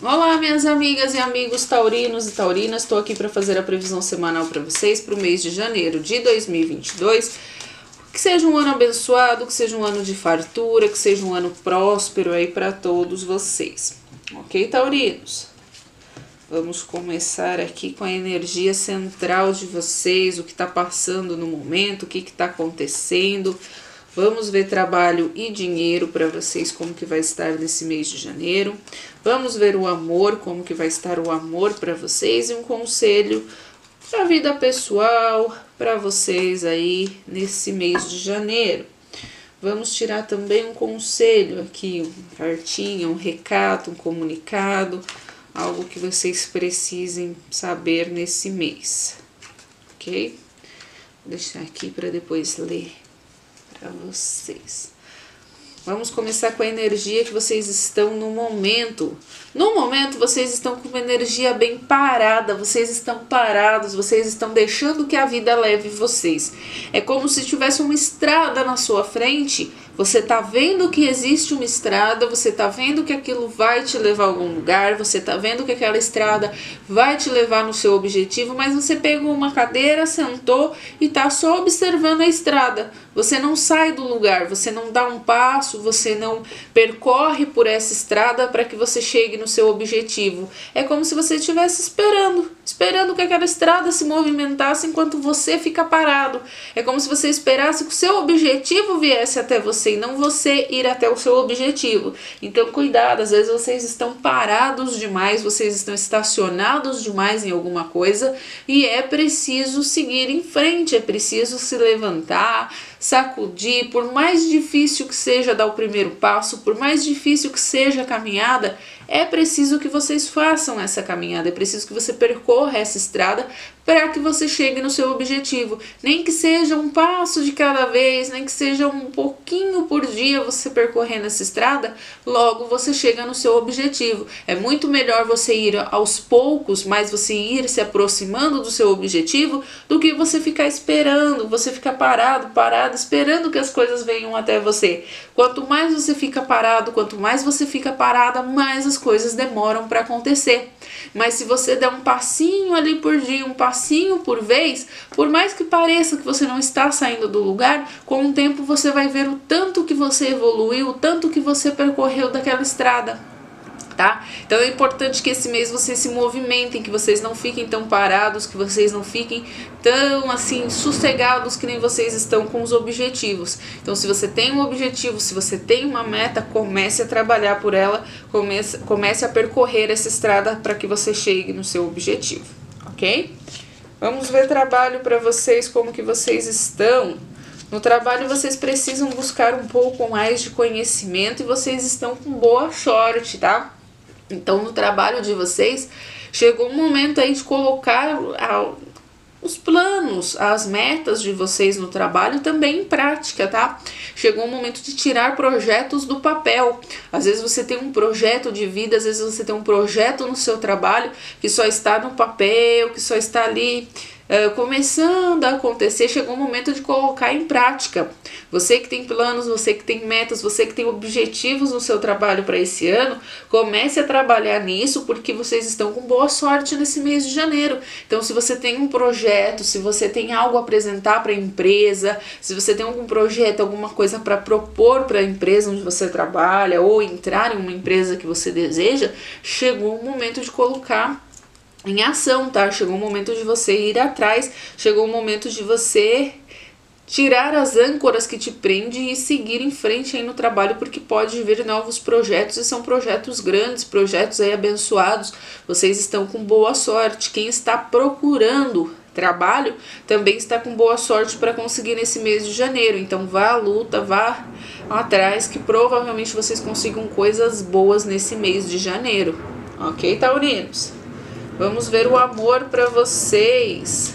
Olá, minhas amigas e amigos taurinos e taurinas, estou aqui para fazer a previsão semanal para vocês para o mês de janeiro de 2022. Que seja um ano abençoado, que seja um ano de fartura, que seja um ano próspero aí para todos vocês. Ok, taurinos? Vamos começar aqui com a energia central de vocês, o que está passando no momento, o que está acontecendo. Vamos ver trabalho e dinheiro para vocês, como que vai estar nesse mês de janeiro. Vamos ver o amor, como que vai estar o amor para vocês. E um conselho para a vida pessoal, para vocês aí nesse mês de janeiro. Vamos tirar também um conselho aqui, uma cartinha, um recado, um comunicado. Algo que vocês precisem saber nesse mês, ok? Vou deixar aqui para depois ler para vocês. Vamos começar com a energia que vocês estão no momento. No momento, vocês estão com uma energia bem parada, vocês estão parados, vocês estão deixando que a vida leve vocês. É como se tivesse uma estrada na sua frente, você tá vendo que existe uma estrada, você tá vendo que aquilo vai te levar a algum lugar, você tá vendo que aquela estrada vai te levar no seu objetivo, mas você pegou uma cadeira, sentou e tá só observando a estrada. Você não sai do lugar, você não dá um passo, você não percorre por essa estrada para que você chegue no seu objetivo. É como se você estivesse esperando que aquela estrada se movimentasse enquanto você fica parado. É como se você esperasse que o seu objetivo viesse até você e não você ir até o seu objetivo. Então cuidado, às vezes vocês estão parados demais, vocês estão estacionados demais em alguma coisa e é preciso seguir em frente, é preciso se levantar, sacudir, por mais difícil que seja dar o primeiro passo, por mais difícil que seja a caminhada, é preciso que vocês façam essa caminhada, é preciso que você percorra essa estrada para que você chegue no seu objetivo. Nem que seja um passo de cada vez, nem que seja um pouquinho por dia você percorrendo essa estrada, logo você chega no seu objetivo. É muito melhor você ir aos poucos, mas você ir se aproximando do seu objetivo, do que você ficar esperando, você ficar parado, esperando que as coisas venham até você. Quanto mais você fica parado, quanto mais você fica parada, mais as coisas demoram para acontecer. Mas se você der um passinho ali por dia, um passinho por vez, por mais que pareça que você não está saindo do lugar, com o tempo você vai ver o tanto que você evoluiu, o tanto que você percorreu daquela estrada. Tá? Então é importante que esse mês vocês se movimentem, que vocês não fiquem tão parados, que vocês não fiquem tão assim sossegados que nem vocês estão com os objetivos. Então se você tem um objetivo, se você tem uma meta, comece a trabalhar por ela, comece a percorrer essa estrada para que você chegue no seu objetivo, ok? Vamos ver trabalho para vocês, como que vocês estão. No trabalho vocês precisam buscar um pouco mais de conhecimento e vocês estão com boa sorte, tá? Então, no trabalho de vocês, chegou um momento aí de colocar os planos, as metas de vocês no trabalho também em prática, tá? Chegou o momento de tirar projetos do papel. Às vezes você tem um projeto de vida, às vezes você tem um projeto no seu trabalho que só está no papel, que só está ali começando a acontecer, chegou o momento de colocar em prática. Você que tem planos, você que tem metas, você que tem objetivos no seu trabalho para esse ano, comece a trabalhar nisso porque vocês estão com boa sorte nesse mês de janeiro. Então se você tem um projeto, se você tem algo a apresentar para a empresa, se você tem algum projeto, alguma coisa para propor para a empresa onde você trabalha ou entrar em uma empresa que você deseja, chegou o momento de colocar em ação, tá? Chegou o momento de você ir atrás, chegou o momento de você tirar as âncoras que te prendem e seguir em frente aí no trabalho, porque pode vir novos projetos e são projetos grandes, projetos aí abençoados. Vocês estão com boa sorte. Quem está procurando trabalho também está com boa sorte para conseguir nesse mês de janeiro. Então vá à luta, vá atrás, que provavelmente vocês consigam coisas boas nesse mês de janeiro. Ok, taurinos? Vamos ver o amor para vocês.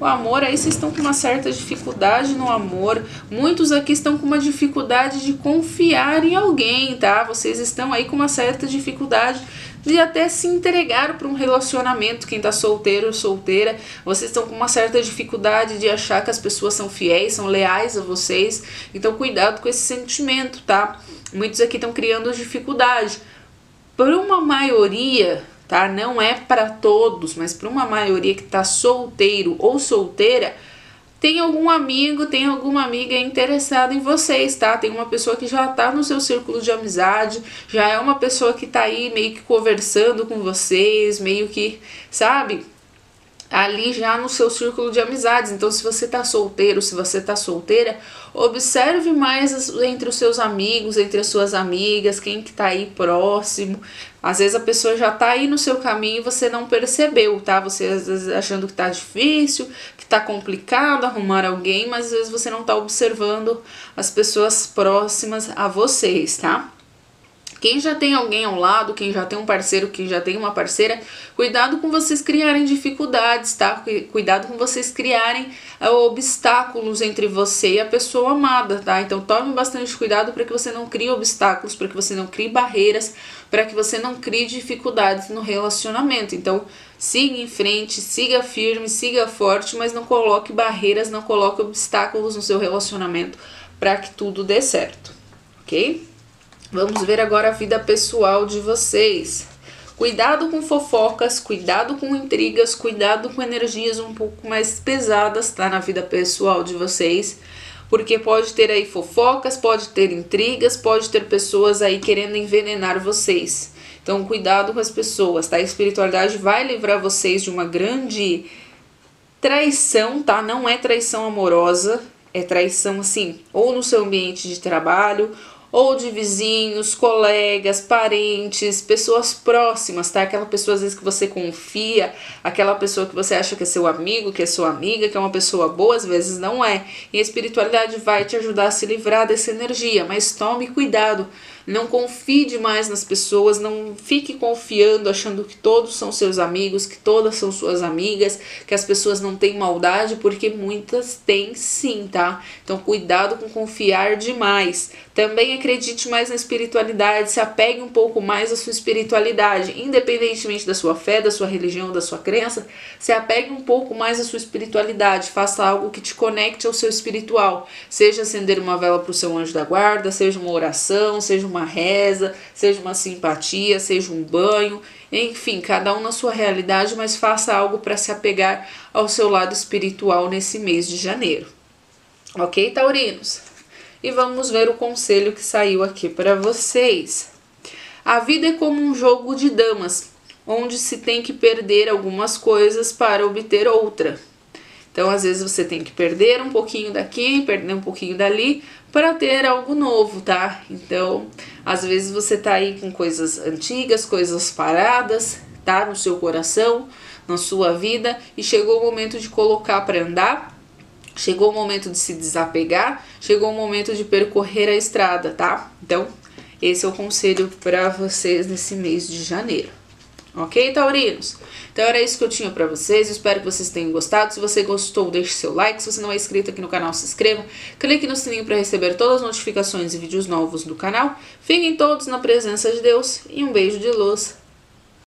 O amor, aí vocês estão com uma certa dificuldade no amor. Muitos aqui estão com uma dificuldade de confiar em alguém, tá? Vocês estão aí com uma certa dificuldade de até se entregar para um relacionamento, quem tá solteiro ou solteira, vocês estão com uma certa dificuldade de achar que as pessoas são fiéis, são leais a vocês, então cuidado com esse sentimento, tá? Muitos aqui estão criando dificuldade. Para uma maioria, tá? Não é para todos, mas para uma maioria que tá solteiro ou solteira, tem algum amigo, tem alguma amiga interessada em vocês, tá? Tem uma pessoa que já tá no seu círculo de amizade, já é uma pessoa que tá aí meio que conversando com vocês, meio que, sabe? Ali já no seu círculo de amizades. Então, se você tá solteiro, se você tá solteira, observe mais entre os seus amigos, entre as suas amigas, quem que tá aí próximo. Às vezes a pessoa já tá aí no seu caminho e você não percebeu, tá? Você às vezes achando que tá difícil, que tá complicado arrumar alguém, mas às vezes você não tá observando as pessoas próximas a vocês, tá? Quem já tem alguém ao lado, quem já tem um parceiro, quem já tem uma parceira, cuidado com vocês criarem dificuldades, tá? Cuidado com vocês criarem obstáculos entre você e a pessoa amada, tá? Então tome bastante cuidado para que você não crie obstáculos, para que você não crie barreiras, para que você não crie dificuldades no relacionamento. Então siga em frente, siga firme, siga forte, mas não coloque barreiras, não coloque obstáculos no seu relacionamento para que tudo dê certo, ok? Vamos ver agora a vida pessoal de vocês. Cuidado com fofocas, cuidado com intrigas, cuidado com energias um pouco mais pesadas, tá? Na vida pessoal de vocês. Porque pode ter aí fofocas, pode ter intrigas, pode ter pessoas aí querendo envenenar vocês. Então, cuidado com as pessoas, tá? A espiritualidade vai livrar vocês de uma grande traição, tá? Não é traição amorosa, é traição, assim, ou no seu ambiente de trabalho, ou de vizinhos, colegas, parentes, pessoas próximas, tá? Aquela pessoa às vezes que você confia, aquela pessoa que você acha que é seu amigo, que é sua amiga, que é uma pessoa boa, às vezes não é. E a espiritualidade vai te ajudar a se livrar dessa energia, mas tome cuidado. Não confie demais nas pessoas, não fique confiando, achando que todos são seus amigos, que todas são suas amigas, que as pessoas não têm maldade, porque muitas têm sim, tá? Então cuidado com confiar demais. Também acredite mais na espiritualidade, se apegue um pouco mais à sua espiritualidade, independentemente da sua fé, da sua religião, da sua crença, se apegue um pouco mais à sua espiritualidade, faça algo que te conecte ao seu espiritual, seja acender uma vela para o seu anjo da guarda, seja uma oração, seja uma reza, seja uma simpatia, seja um banho, enfim, cada um na sua realidade, mas faça algo para se apegar ao seu lado espiritual nesse mês de janeiro. Ok, taurinos? E vamos ver o conselho que saiu aqui para vocês. A vida é como um jogo de damas, onde se tem que perder algumas coisas para obter outra. Então, às vezes você tem que perder um pouquinho daqui, perder um pouquinho dali, para ter algo novo, tá? Então, às vezes você tá aí com coisas antigas, coisas paradas, tá? No seu coração, na sua vida, e chegou o momento de colocar para andar, chegou o momento de se desapegar, chegou o momento de percorrer a estrada, tá? Então, esse é o conselho para vocês nesse mês de janeiro. Ok, taurinos? Então era isso que eu tinha pra vocês, eu espero que vocês tenham gostado. Se você gostou, deixe seu like, se você não é inscrito aqui no canal, se inscreva, clique no sininho para receber todas as notificações e vídeos novos do canal. Fiquem todos na presença de Deus e um beijo de luz.